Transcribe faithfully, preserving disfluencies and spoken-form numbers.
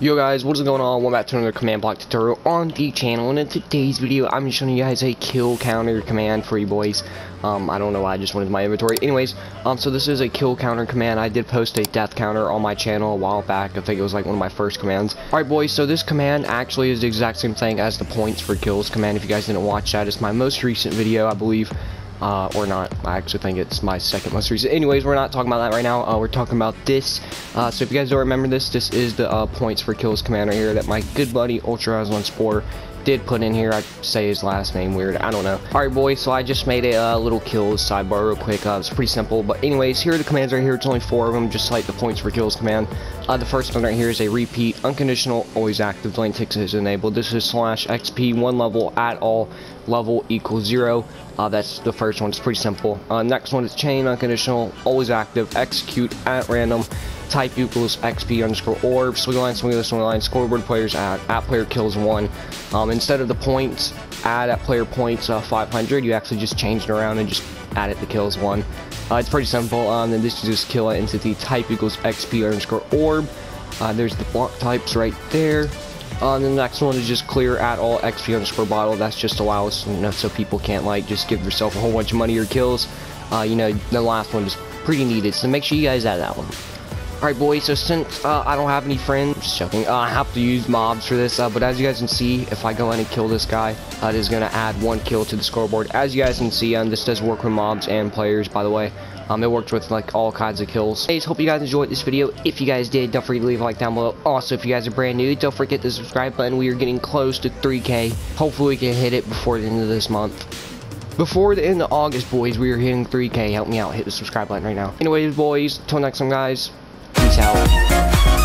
Yo guys, what is going on? Welcome back to another command block tutorial on the channel, and in today's video I'm showing you guys a kill counter command for you boys. Um, I don't know why I just wanted my inventory. Anyways, um, so this is a kill counter command. I did post a death counter on my channel a while back. I think it was like one of my first commands. Alright boys, so this command actually is the exact same thing as the points for kills command. If you guys didn't watch that, it's my most recent video, I believe. Uh, or not. I actually think it's my second most recent. Anyways, we're not talking about that right now. Uh, we're talking about this. Uh, so if you guys don't remember this, this is the uh, points for kills command right here that my good buddy Ultra Aslan Spore did put in here. I say his last name weird. I don't know. Alright boys, so I just made a uh, little kills sidebar real quick. Uh, it's pretty simple. But anyways, here are the commands right here. It's only four of them, just like the points for kills command. Uh, the first one right here is a repeat, unconditional, always active, lane six is enabled. This is slash X P, one level at all, level equals zero. Uh, that's the first one. It's pretty simple. Uh, next one is chain, unconditional, always active, execute at random, type equals X P underscore orb, swing line, swing line, swing line, scoreboard players add, at player kills one. Um, instead of the points, add at player points uh, five hundred, you actually just change it around and just add it to kills one. Uh, it's pretty simple. Um, then this is just kill an entity, type equals X P underscore orb. Uh, there's the block types right there. Uh, the next one is just clear at all X P underscore bottle. That's just allows, you know, so people can't like just give yourself a whole bunch of money or kills. Uh, you know, the last one is pretty needed, so make sure you guys add that one. Alright boys, so since uh, I don't have any friends, just joking, uh, I have to use mobs for this, uh, but as you guys can see, if I go in and kill this guy, uh, it is going to add one kill to the scoreboard. As you guys can see, um, this does work with mobs and players, by the way. Um, it works with like all kinds of kills. Guys, hope you guys enjoyed this video. If you guys did, don't forget to leave a like down below. Also, if you guys are brand new, don't forget the subscribe button. We are getting close to three K. Hopefully we can hit it before the end of this month. Before the end of August, boys, we are hitting three K. Help me out. Hit the subscribe button right now. Anyways, boys, till next time, guys. Peace out.